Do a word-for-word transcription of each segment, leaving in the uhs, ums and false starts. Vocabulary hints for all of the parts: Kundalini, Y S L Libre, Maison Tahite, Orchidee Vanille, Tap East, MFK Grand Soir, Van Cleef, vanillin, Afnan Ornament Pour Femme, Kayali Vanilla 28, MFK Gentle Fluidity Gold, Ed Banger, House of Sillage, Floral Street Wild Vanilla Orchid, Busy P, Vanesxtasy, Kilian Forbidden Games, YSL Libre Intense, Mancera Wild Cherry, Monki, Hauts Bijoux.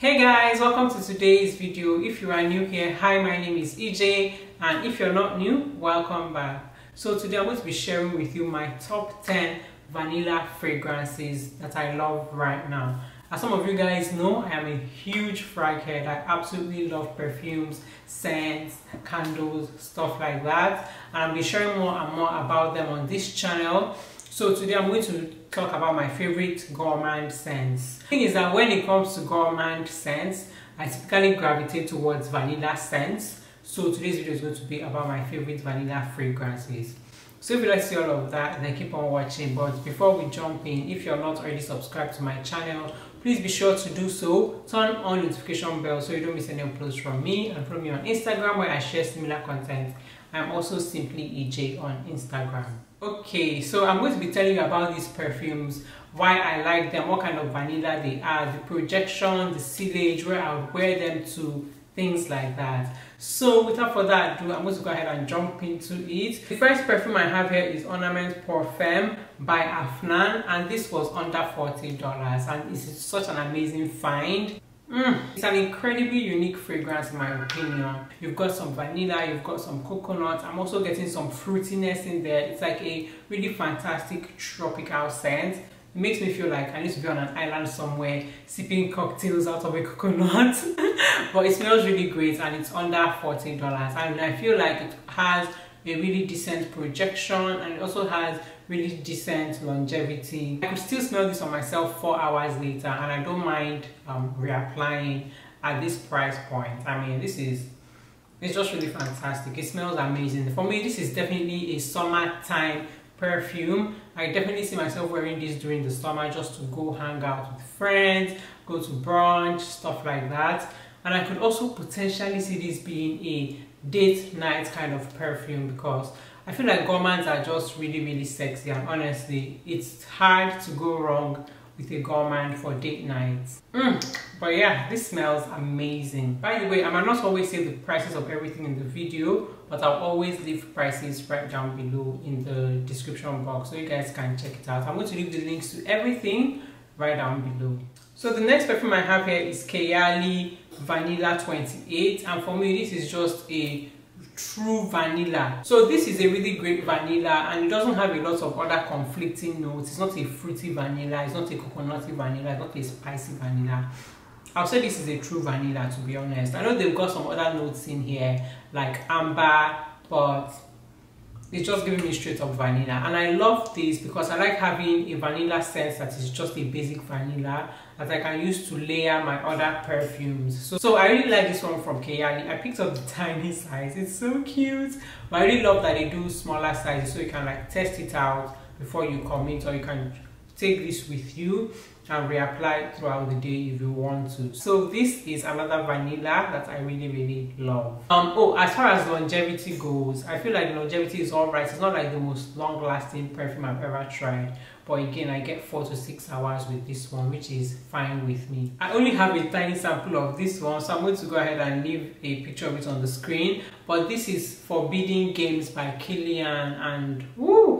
Hey guys, welcome to today's video. If you are new here, hi, my name is E J, and if you're not new, welcome back. So today I'm going to be sharing with you my top ten vanilla fragrances that I love right now. As some of you guys know, I am a huge frag head. I absolutely love perfumes, scents, candles, stuff like that, and I'll be sharing more and more about them on this channel. So today I'm going to talk about my favorite gourmand scents. The thing is that when it comes to gourmand scents, I typically gravitate towards vanilla scents. So today's video is going to be about my favorite vanilla fragrances. So if you like to see all of that, then keep on watching. But before we jump in, if you're not already subscribed to my channel, please be sure to do so. Turn on notification bell so you don't miss any uploads from me, and follow me on Instagram where I share similar content. I'm also simply E J on Instagram. Okay, so I'm going to be telling you about these perfumes, why I like them, what kind of vanilla they are, the projection, the sillage, where I would wear them to, things like that. So without further ado, I'm going to go ahead and jump into it. The first perfume I have here is Ornament Pour Femme by Afnan, and this was under forty dollars, and it's such an amazing find. Mm, it's an incredibly unique fragrance in my opinion. You've got some vanilla, you've got some coconut, I'm also getting some fruitiness in there. It's like a really fantastic tropical scent. It makes me feel like I need to be on an island somewhere sipping cocktails out of a coconut. But it smells really great, and it's under forty dollars, and I feel like it has a really decent projection, and it also has really decent longevity. I could still smell this on myself four hours later, and I don't mind um, reapplying at this price point. I mean, this is, it's just really fantastic. It smells amazing. For me, this is definitely a summertime perfume. I definitely see myself wearing this during the summer just to go hang out with friends, go to brunch, stuff like that. And I could also potentially see this being a date night kind of perfume, because I feel like gourmands are just really, really sexy, and honestly, it's hard to go wrong with a gourmand for date nights. Mm, but yeah, this smells amazing. By the way, I might not always say the prices of everything in the video, but I'll always leave prices right down below in the description box so you guys can check it out. I'm going to leave the links to everything right down below. So the next perfume I have here is Kayali Vanilla twenty-eight, and for me, this is just a true vanilla. So this is a really great vanilla, and it doesn't have a lot of other conflicting notes. It's not a fruity vanilla, it's not a coconutty vanilla, it's not a spicy vanilla. I'll say this is a true vanilla, to be honest. I know they've got some other notes in here like amber, but it's just giving me straight up vanilla. And I love this because I like having a vanilla scent that is just a basic vanilla that I can use to layer my other perfumes. So, so I really like this one from Kayali. I picked up the tiny size. It's so cute. But I really love that they do smaller sizes so you can like test it out before you commit, or you can take this with you and reapply throughout the day if you want to. So this is another vanilla that I really, really love. Um, oh, as far as longevity goes, I feel like longevity is all right. It's not like the most long-lasting perfume I've ever tried. But again, I get four to six hours with this one, which is fine with me. I only have a tiny sample of this one, so I'm going to go ahead and leave a picture of it on the screen. But this is Forbidden Games by Kilian, and woo!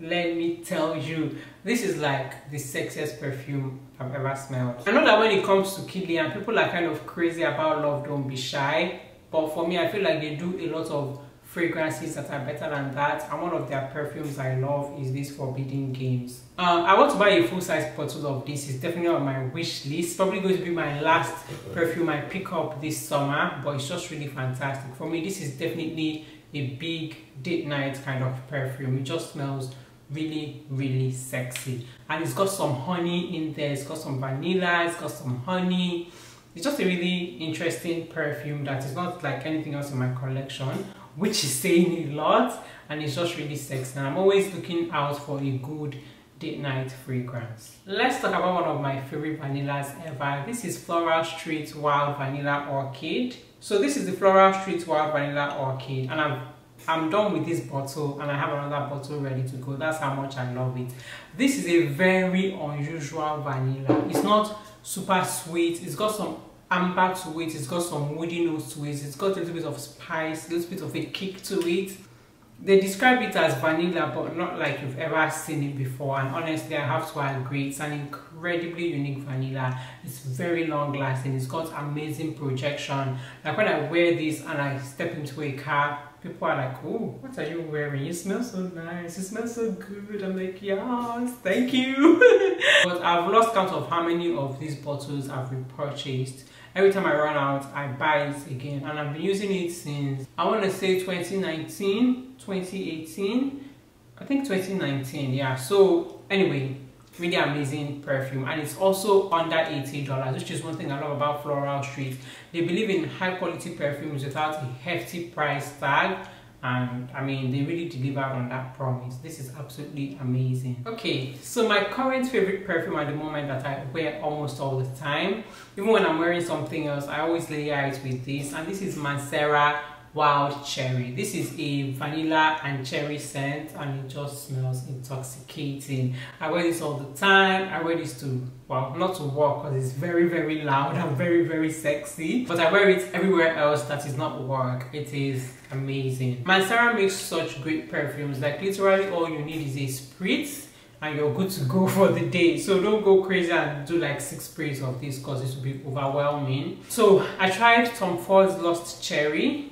Let me tell you, this is like the sexiest perfume I've ever smelled. I know that when it comes to Kilian, people are kind of crazy about Love Don't Be Shy, but for me, I feel like they do a lot of fragrances that are better than that, and one of their perfumes I love is this Forbidden Games. Um, I want to buy a full-size bottle of this. It's definitely on my wish list. Probably going to be my last perfume I pick up this summer, but it's just really fantastic. For me, this is definitely a big date night kind of perfume. It just smells really, really sexy, and it's got some honey in there, it's got some vanilla, it's got some honey. It's just a really interesting perfume that is not like anything else in my collection, which is saying a lot, and it's just really sexy, and I'm always looking out for a good date night fragrance. Let's talk about one of my favorite vanillas ever. This is Floral Street Wild Vanilla Orchid. So this is the Floral Street Wild Vanilla Orchid, and I'm I'm done with this bottle, and I have another bottle ready to go. That's how much I love it. This is a very unusual vanilla. It's not super sweet. It's got some amber to it. It's got some woody notes to it. It's got a little bit of spice, a little bit of a kick to it. They describe it as vanilla, but not like you've ever seen it before. And honestly, I have to agree, it's an incredibly unique vanilla. It's very long lasting. It's got amazing projection. Like when I wear this and I step into a car, people are like, "Oh, what are you wearing? You smell so nice. You smell so good." I'm like, "Yes, thank you." But I've lost count of how many of these bottles I've repurchased. Every time I run out, I buy it again. And I've been using it since, I want to say twenty nineteen, twenty eighteen, I think twenty nineteen, yeah. So anyway, really amazing perfume, and it's also under eighty dollars, which is one thing I love about Floral Street. They believe in high quality perfumes without a hefty price tag, and I mean, they really delivered on that promise. This is absolutely amazing. Okay, so my current favorite perfume at the moment that I wear almost all the time, even when I'm wearing something else, I always layer it with this, and this is Mancera Wild Cherry. This is a vanilla and cherry scent, and it just smells intoxicating. I wear this all the time. I wear this to, well, not to work because it's very very loud and very very sexy, but I wear it everywhere else that is not work. It is amazing. Mancera makes such great perfumes. Like literally all you need is a spritz and you're good to go for the day. So don't go crazy and do like six sprays of this because it will be overwhelming. So I tried Tom Ford's Lost Cherry,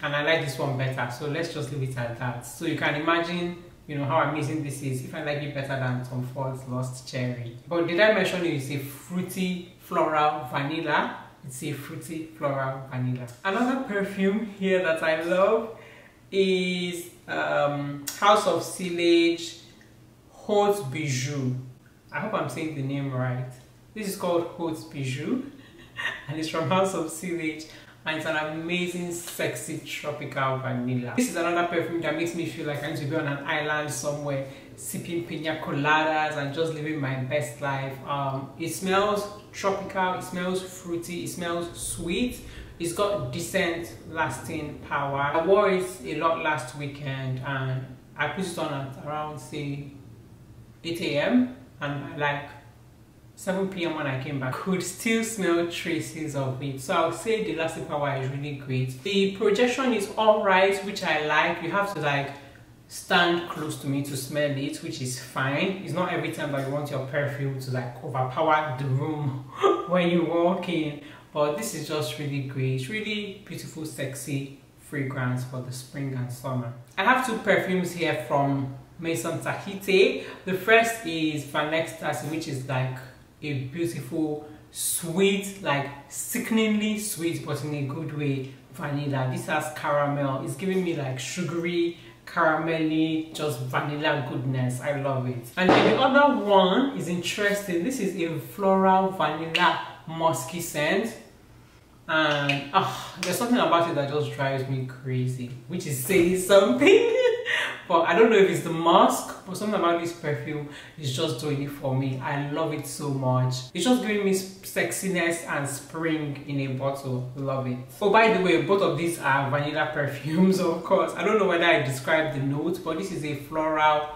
and I like this one better, so let's just leave it at that. So you can imagine, you know, how amazing this is if I like it better than Tom Ford's Lost Cherry. But did I mention it is a fruity floral vanilla? It's a fruity floral vanilla. Another perfume here that I love is um, House of Sillage Hauts Bijoux. I hope I'm saying the name right. This is called Hauts Bijoux, and it's from House of Sillage. And it's an amazing sexy tropical vanilla. This is another perfume that makes me feel like I need to be on an island somewhere sipping pina coladas and just living my best life. Um, it smells tropical, it smells fruity, it smells sweet. It's got decent lasting power. I wore it a lot last weekend and I put it on at around say eight A M and like seven P M when I came back, could still smell traces of it. So I would say the lasting power is really great. The projection is alright, which I like. You have to like stand close to me to smell it, which is fine. It's not every time that you want your perfume to like overpower the room when you walk in. But this is just really great, really beautiful, sexy fragrance for the spring and summer. I have two perfumes here from Maison Tahite. The first is Van Ecstasy, which is like a beautiful sweet, like sickeningly sweet but in a good way vanilla. This has caramel. It's giving me like sugary, caramelly, just vanilla goodness. I love it. And then the other one is interesting. This is a floral vanilla musky scent, and oh, there's something about it that just drives me crazy, which is saying something. But I don't know if it's the musk, but something about this perfume is just doing it for me. I love it so much. It's just giving me sexiness and spring in a bottle. Love it. Oh, by the way, both of these are vanilla perfumes, of course. I don't know whether I described the notes, but this is a floral,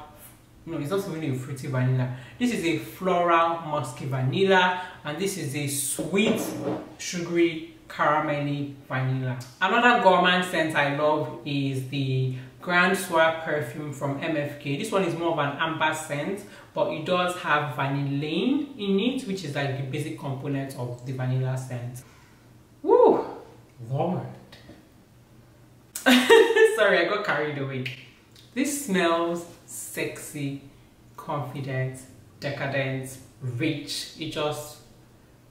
no, it's not really a fruity vanilla. This is a floral musky vanilla, and this is a sweet, sugary, caramelly vanilla. Another gourmand scent I love is the Grand Soir perfume from M F K. This one is more of an amber scent, but it does have vanillin in it, which is like the basic component of the vanilla scent. Woo! Lord! Sorry, I got carried away. This smells sexy, confident, decadent, rich. It just...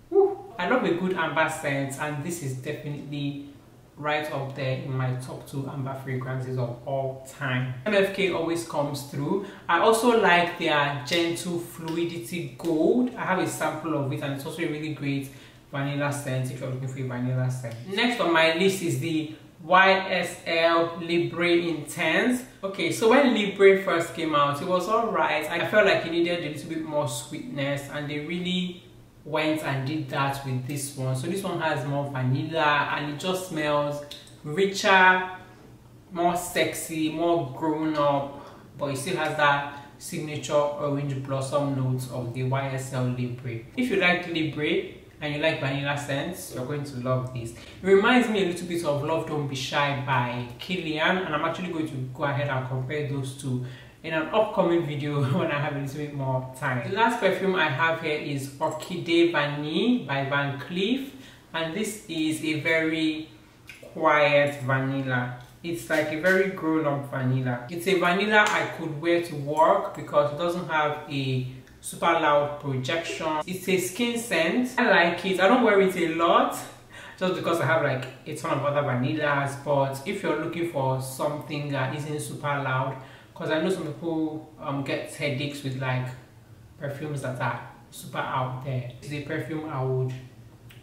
Woo! I love a good amber scent, and this is definitely right up there in my top two amber fragrances of all time. M F K always comes through. I also like their Gentle Fluidity Gold. I have a sample of it, and it's also a really great vanilla scent if you're looking for a vanilla scent. Next on my list is the Y S L Libre Intense. Okay, so when Libre first came out, it was alright. I felt like it needed a little bit more sweetness, and they really went and did that with this one. So this one has more vanilla, and it just smells richer, more sexy, more grown up, but it still has that signature orange blossom notes of the Y S L Libre. If you like Libre, and you like vanilla scents, you're going to love this. It reminds me a little bit of Love Don't Be Shy by Kilian, and I'm actually going to go ahead and compare those two in an upcoming video when I have a little bit more time. The last perfume I have here is Orchidee Vanille by Van Cleef, and this is a very quiet vanilla. It's like a very grown-up vanilla. It's a vanilla I could wear to work because it doesn't have a super loud projection. It's a skin scent. I like it. I don't wear it a lot just because I have like a ton of other vanillas, but if you're looking for something that isn't super loud, because I know some people um, get headaches with like perfumes that are super out there. It's a perfume I would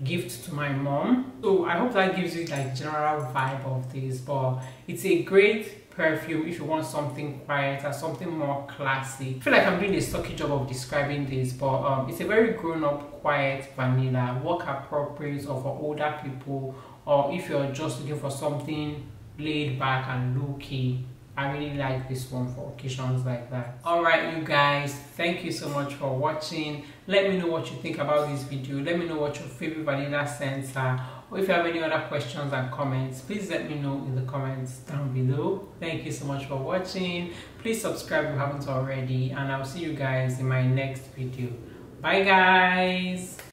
gift to my mom. So I hope that gives you like general vibe of this, but it's a great perfume if you want something quiet or something more classy. I feel like I'm doing a sucky job of describing this, but um, it's a very grown-up, quiet vanilla, work appropriate or for older people, or if you're just looking for something laid back and low-key. I really like this one for occasions like that. Alright you guys, thank you so much for watching. Let me know what you think about this video. Let me know what your favorite vanilla scents are. Or if you have any other questions and comments, please let me know in the comments down below. Thank you so much for watching. Please subscribe if you haven't already. And I'll see you guys in my next video. Bye guys!